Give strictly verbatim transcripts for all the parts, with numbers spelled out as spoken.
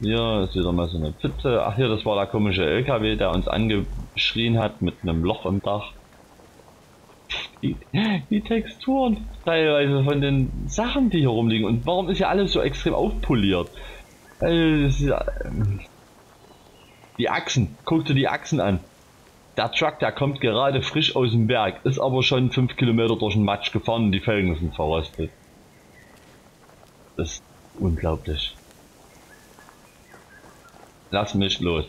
Hier ist wieder mal so eine Pfütze. Ach hier, das war der komische L K W, der uns angeschrien hat mit einem Loch im Dach. Die, die Texturen teilweise von den Sachen, die hier rumliegen. Und warum ist ja alles so extrem aufpoliert? Also, das ist ja, ähm, die Achsen. Guck dir die Achsen an. Der Truck, der kommt gerade frisch aus dem Berg, ist aber schon fünf Kilometer durch den Matsch gefahren und die Felgen sind verrostet. Das ist unglaublich. Lass mich los.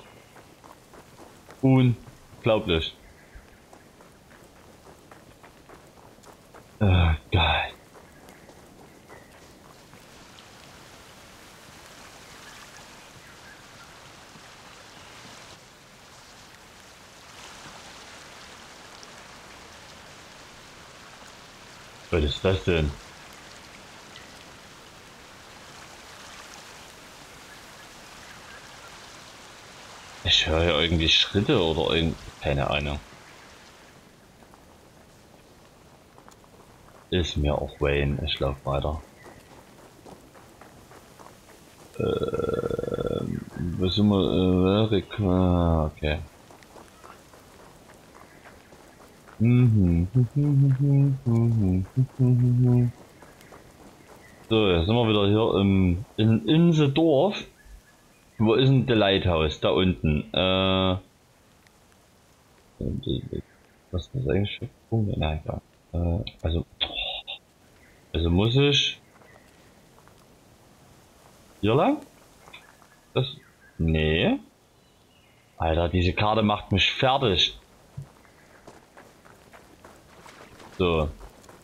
Unglaublich. Oh Gott. Was ist das denn? Ich höre ja irgendwie Schritte oder irgend... keine Ahnung. Ist mir auch Wayne, ich laufe weiter. Ähm, wo sind wir? Äh, okay. So, jetzt sind wir wieder hier im in Inseldorf. Wo ist denn der Lighthouse? Da unten. Äh, was ist das eigentlich für Punkte? Nein, egal. Äh, also, also muss ich hier lang? Das? Nee. Alter, diese Karte macht mich fertig. So.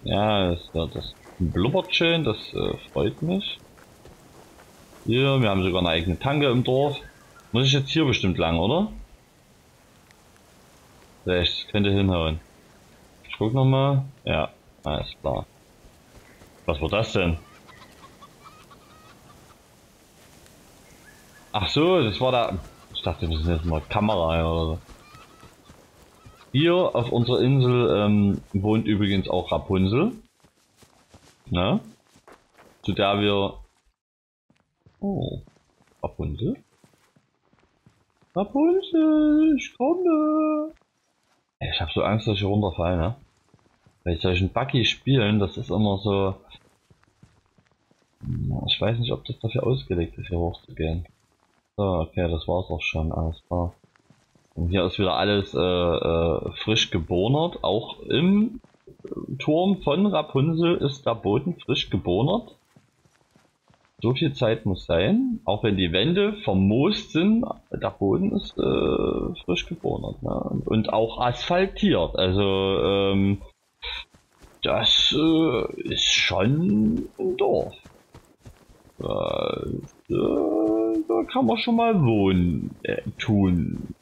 Ja, das, das blubbert schön, das äh, freut mich. Hier, wir haben sogar eine eigene Tanke im Dorf. Muss ich jetzt hier bestimmt lang, oder? Rechts, könnte hinhauen. Ich guck nochmal. Ja, alles klar. Was war das denn? Ach so, das war da. Ich dachte, wir müssen jetzt mal Kamera oder so. Hier auf unserer Insel ähm, wohnt übrigens auch Rapunzel. Ne? Zu der wir. Oh. Rapunzel? Rapunzel, ich komme! Ich hab so Angst, dass ich hier runterfalle, ne? Bei solchen Buggy spielen, das ist immer so. Ich weiß nicht, ob das dafür ausgelegt ist, hier hochzugehen. So, okay, das war's auch schon, alles klar. Und hier ist wieder alles äh, äh, frisch gebohnert. Auch im Turm von Rapunzel ist der Boden frisch gebohnert. So viel Zeit muss sein. Auch wenn die Wände vermoost sind, der Boden ist äh, frisch gebohnert. Ne? Und auch asphaltiert. Also, ähm, das äh, ist schon ein Dorf. Da, äh, da kann man schon mal wohnen, äh, tun,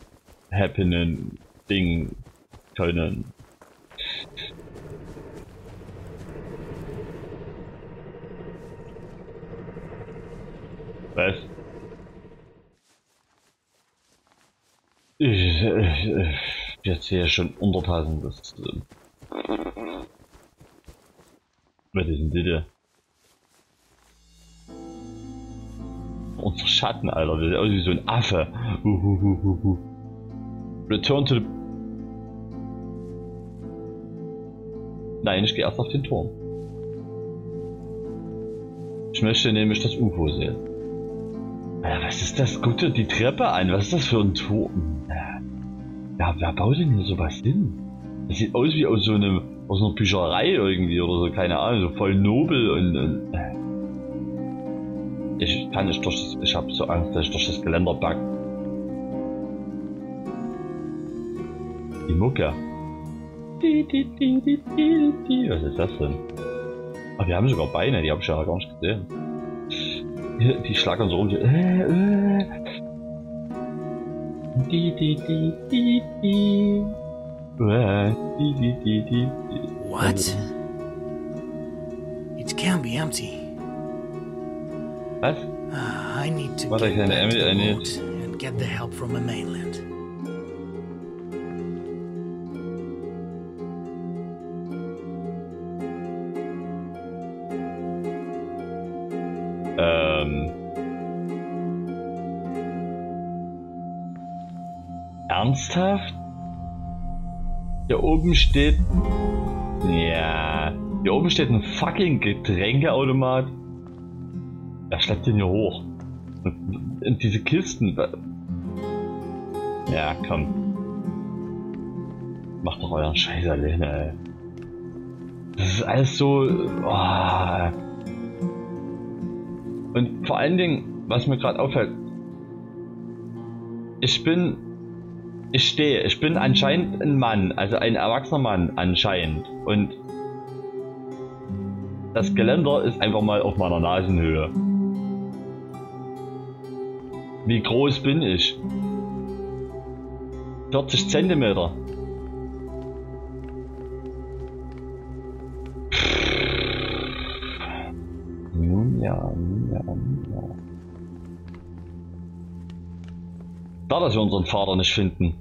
happenen, Ding, können. Was? Ich, ich, ich, jetzt sehe ich schon untertausend. Was ist denn bitte? Unser Schatten, Alter, das sieht aus wie so ein Affe. Uhuhuhuhu. Return to the... Nein, ich gehe erst auf den Turm. Ich möchte nämlich das U F O sehen. Was ist das? Guck dir die Treppe an. Was ist das für ein Turm? Ja, wer baut denn hier sowas hin? Das sieht aus wie aus so einem, aus einer Bücherei irgendwie oder so, keine Ahnung, so voll nobel und, und ich kann nicht durch das, ich habe so Angst, dass ich durch das Geländer back. Die Mucke. Was ist das denn? Ach, wir haben sogar Beine, die habe ich ja gar nicht gesehen. Die schlagen so rum. What? It can't be empty. Was? I need to get back to the boat and get the help from the mainland. Ernsthaft? Hier oben steht... Ja... Hier oben steht ein fucking Getränkeautomat. Er schleppt den hier hoch. Und diese Kisten... Ja, komm. Macht doch euren Scheiß alleine, ey. Das ist alles so... Oh. Und vor allen Dingen, was mir gerade auffällt... Ich bin... Ich stehe. Ich bin anscheinend ein Mann. Also ein erwachsener Mann anscheinend. Und... Das Geländer ist einfach mal auf meiner Nasenhöhe. Wie groß bin ich? vierzig Zentimeter. Nun ja, nun ja, nun ja. Da, dass wir unseren Vater nicht finden.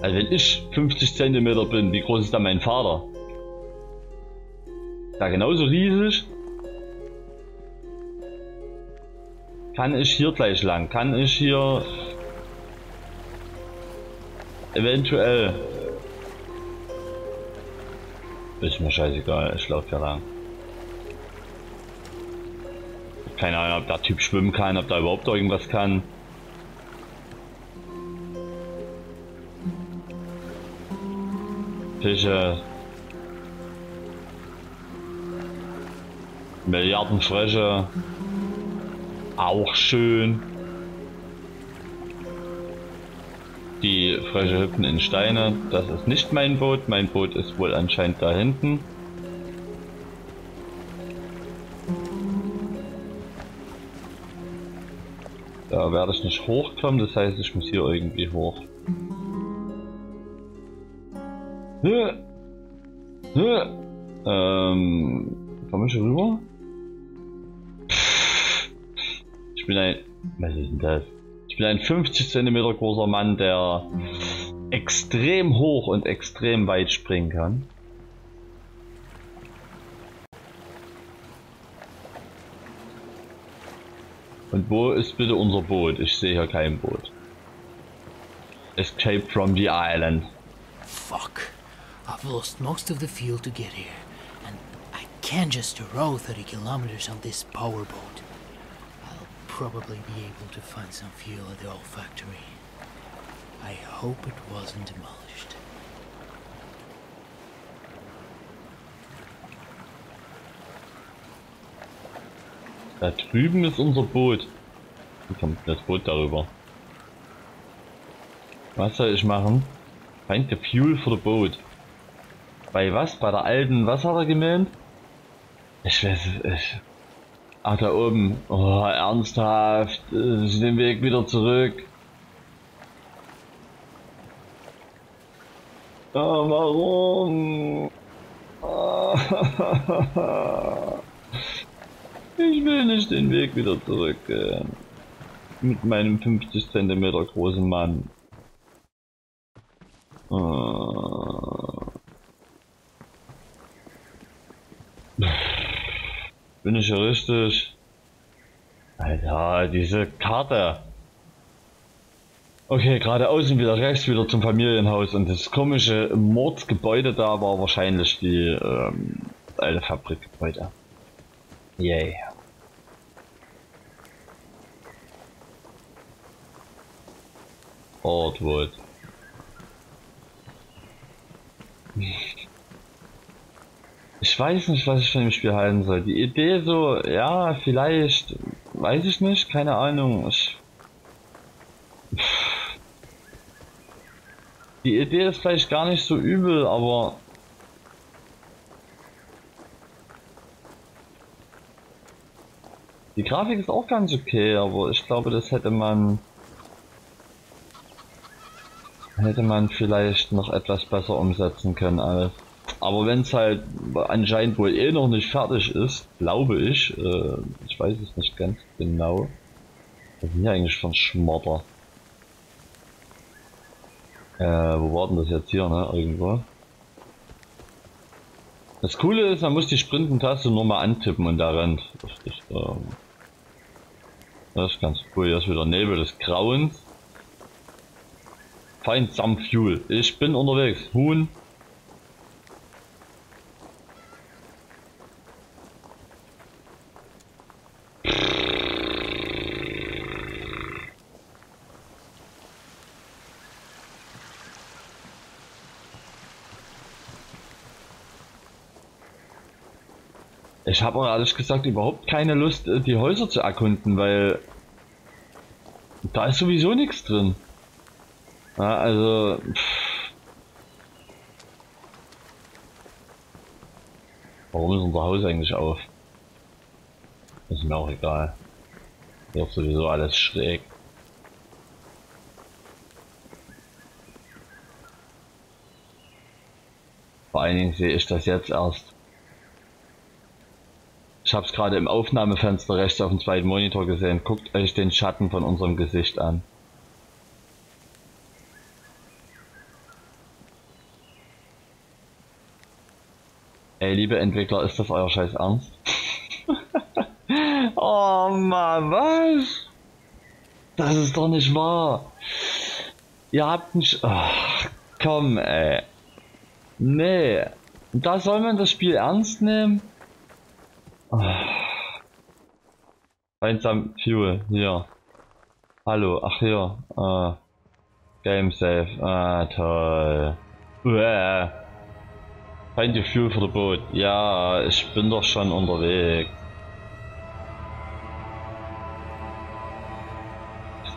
Also wenn ich fünfzig Zentimeter bin, wie groß ist dann mein Vater? Da genauso riesig. Kann ich hier gleich lang? Kann ich hier eventuell? Ist mir scheißegal, ich laufe hier lang. Keine Ahnung, ob der Typ schwimmen kann, ob da überhaupt irgendwas kann. Fische. Milliarden Frösche. Auch schön. Die Frösche hüpfen in Steine. Das ist nicht mein Boot. Mein Boot ist wohl anscheinend da hinten. Da werde ich nicht hochkommen. Das heißt, ich muss hier irgendwie hoch. Nö. Nö. Ähm, komm ich rüber? Ich bin ein, was ist denn das? Ich bin ein fünfzig Zentimeter großer Mann, der extrem hoch und extrem weit springen kann. Und wo ist bitte unser Boot? Ich sehe hier kein Boot. Escape from the island. Fuck. I've lost most of the fuel to get here. And I can't just row thirty kilometers on this powerboat. Probably be able to find some fuel at the old factory. I hope it wasn't demolished. Da drüben ist unser Boot. Wie kommt das Boot darüber? Was soll ich machen? Find the fuel for the boat. Bei was? Bei der alten, was hat er gemeint? Ich weiß es nicht. Ach, da oben. Oh, ernsthaft. Ich den Weg wieder zurück. Oh, warum? Oh. Ich will nicht den Weg wieder zurück. Mit meinem fünfzig Zentimeter großen Mann. Oh. Bin ich ja richtig? Alter, diese Karte. Okay, geradeaus und wieder rechts, wieder zum Familienhaus. Und das komische Mordsgebäude da war wahrscheinlich die ähm, alte Fabrikgebäude. Yay. Yeah. Hardwood. Ich weiß nicht, was ich von dem Spiel halten soll. Die Idee so, ja, vielleicht, weiß ich nicht, keine Ahnung. Ich, die Idee ist vielleicht gar nicht so übel, aber die Grafik ist auch ganz okay, aber ich glaube, das hätte man hätte man vielleicht noch etwas besser umsetzen können als. Aber wenn es halt anscheinend wohl eh noch nicht fertig ist, glaube ich, äh, ich weiß es nicht ganz genau. Was ist denn hier eigentlich für ein Schmotter? Äh, wo war denn das jetzt hier, ne? Irgendwo. Das Coole ist, man muss die Sprintentaste nur mal antippen und da rennt. Das ist, ähm, Das ist ganz cool. Das ist wieder Nebel des Grauens. Find some fuel. Ich bin unterwegs. Huhn. Ich habe auch ehrlich gesagt überhaupt keine Lust, die Häuser zu erkunden, weil da ist sowieso nichts drin. Ja, also pff. Warum ist unser Haus eigentlich auf? Ist mir auch egal. Hier ist sowieso alles schräg. Vor allen Dingen sehe ich das jetzt erst. Ich habe es gerade im Aufnahmefenster rechts auf dem zweiten Monitor gesehen. Guckt euch den Schatten von unserem Gesicht an. Ey, liebe Entwickler, ist das euer Scheiß Ernst? Oh Mann, was? Das ist doch nicht wahr. Ihr habt nicht... Ach, komm, ey. Nee. Da soll man das Spiel ernst nehmen? Einsam Fuel, hier. Hallo, ach hier. Uh, game safe. Ah, toll. Uäh. Find the Fuel für das Boot. Ja, ich bin doch schon unterwegs.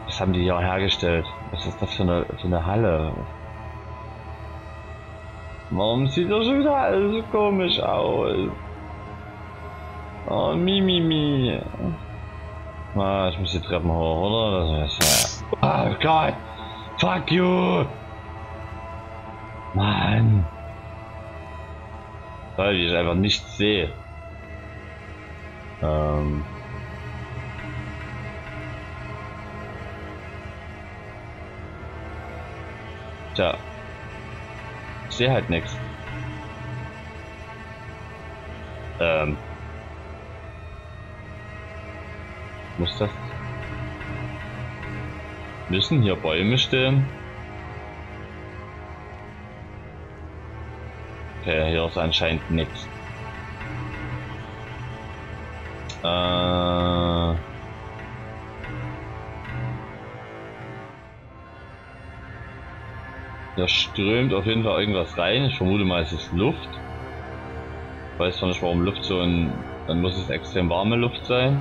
Was haben die hier hergestellt? Was ist das für eine, für eine Halle? Warum sieht das schon wieder alles so komisch aus? Oh, Mimi, mi, mi. Ah, ich muss die Treppen hoch, oder? Das ist ja... Oh Gott! Fuck you! Mann! Toll, wie ich einfach nichts sehe. Ähm... Tja. Ich sehe halt nichts. Ähm... Muss das? Müssen hier Bäume stehen? Okay, hier ist anscheinend nichts. Äh da strömt auf jeden Fall irgendwas rein. Ich vermute mal, es ist Luft. Ich weiß zwar nicht, warum Luft so ein... Dann muss es extrem warme Luft sein.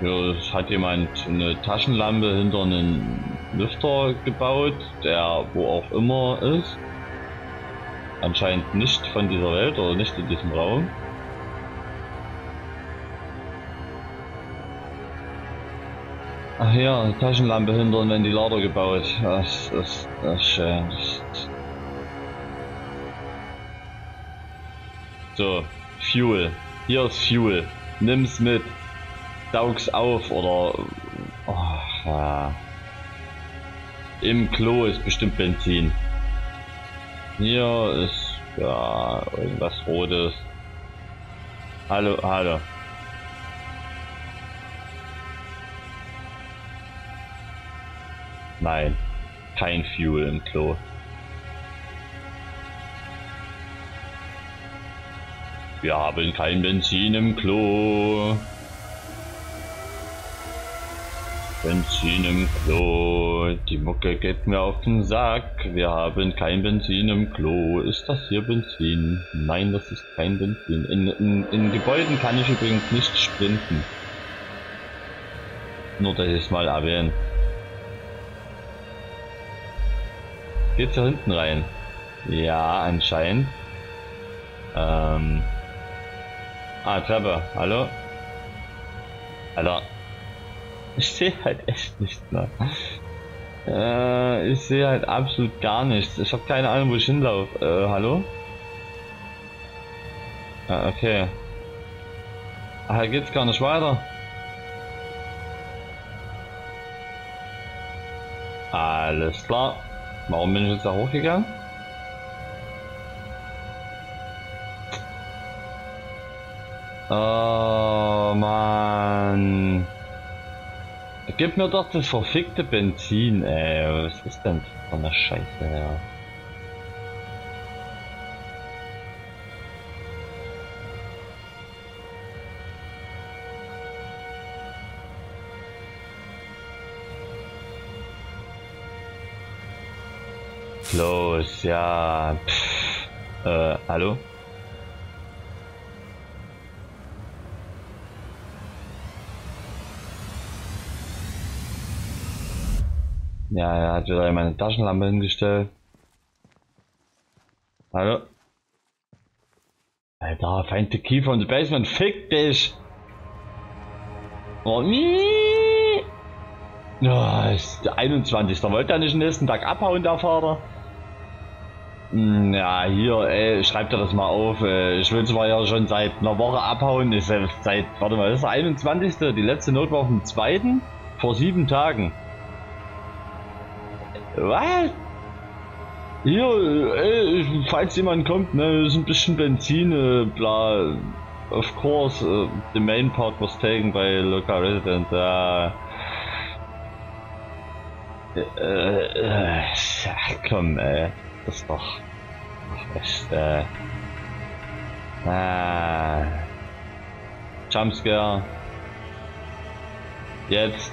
Ja, es hat jemand eine Taschenlampe hinter einen Lüfter gebaut, der wo auch immer ist. Anscheinend nicht von dieser Welt oder nicht in diesem Raum. Ach ja, Taschenlampe hinter einen Ventilator gebaut. Das ist, das ist schön. So, Fuel. Hier ist Fuel. Nimm's mit, saug's auf oder oh, ja. Im Klo ist bestimmt Benzin. Hier ist ja irgendwas Rotes. Hallo, hallo. Nein, kein Fuel im Klo. Wir haben kein Benzin im Klo. Benzin im Klo. Die Mucke geht mir auf den Sack. Wir haben kein Benzin im Klo. Ist das hier Benzin? Nein, das ist kein Benzin. In, in, in Gebäuden kann ich übrigens nicht sprinten. Nur das ist mal erwähnt. Geht's hier hinten rein? Ja, anscheinend. Ähm... Ah, Treppe, hallo? Alter. Ich sehe halt echt nichts mehr. Äh, ich sehe halt absolut gar nichts. Ich habe keine Ahnung, wo ich hinlaufe. Äh, hallo? Ah, okay. Ah, geht's gar nicht weiter. Alles klar. Warum bin ich jetzt da hochgegangen? Oh. Oh Mann. Gib mir doch das verfickte Benzin, ey. Was ist denn von der Scheiße her? Los, ja. Pff. Äh, hallo? Ja, er hat wieder meine Taschenlampe hingestellt. Hallo? Alter, find the key from the basement, fick dich! Oh, nee! Oh, ist der einundzwanzigste Wollt er nicht den nächsten Tag abhauen, der Vater? Ja, hier, ey, schreibt er das mal auf. Ich will zwar ja schon seit einer Woche abhauen. Ist seit, warte mal, das ist der einundzwanzigste Die letzte Not war auf dem zweiten vor sieben Tagen. Was? Hier, ey, falls jemand kommt, ne, ist ein bisschen Benzin, äh, bla. Of course, uh, the main part was taken by local resident. Uh, äh, äh, komm, ey. Das ist doch echt, äh, äh, Jumpscare. Jetzt.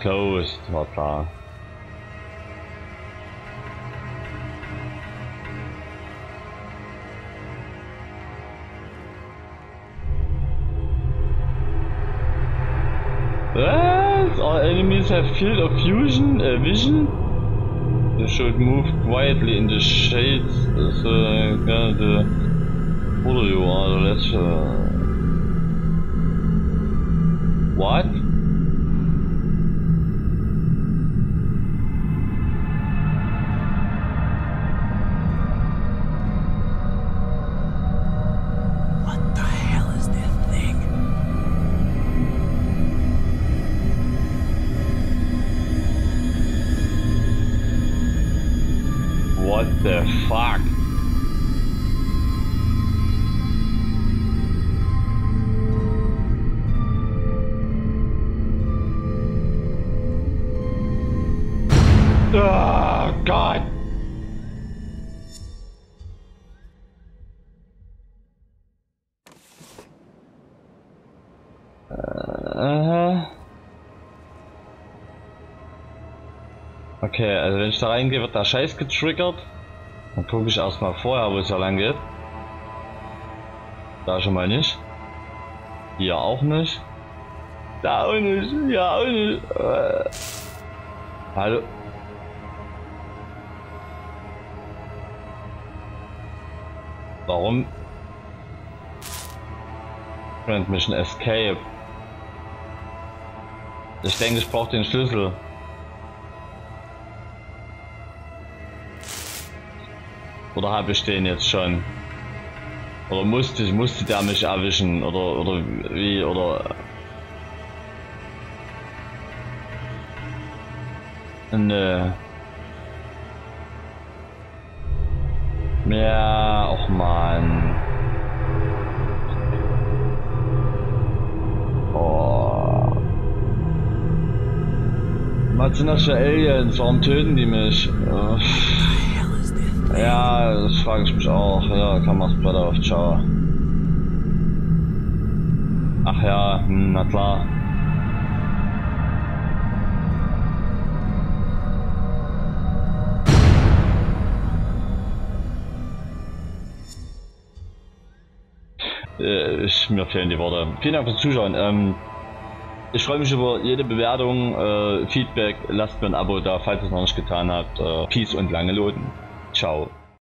Closed, war klar. What? Our enemies have field of fusion, uh, vision? They should move quietly in the shades, so uh, the follow you are, the less, uh... What? The fuck? Oh God. Uh-huh. Okay, also wenn ich da reingehe, wird der Scheiß getriggert. Dann gucke ich erstmal vorher, wo es ja lang geht. Da schon mal nicht. Hier auch nicht. Da auch nicht. Ja auch nicht. Äh. Hallo. Warum? Grand Mission Escape. Ich denke, ich brauche den Schlüssel. Oder habe ich den jetzt schon? Oder musste, musste der mich erwischen? Oder, oder wie? Oder. Nö. Ja, och man. Oh. Was sind das für Aliens? Warum töten die mich? Oh. Ja, das frage ich mich auch. Ja, kann man's Blatt auf. Ciao. Ach ja, na klar. Äh, ich, mir fehlen die Worte. Vielen Dank fürs Zuschauen. Ähm, ich freue mich über jede Bewertung, äh, Feedback. Lasst mir ein Abo da, falls ihr es noch nicht getan habt. Äh, Peace und lange Loten. Ciao.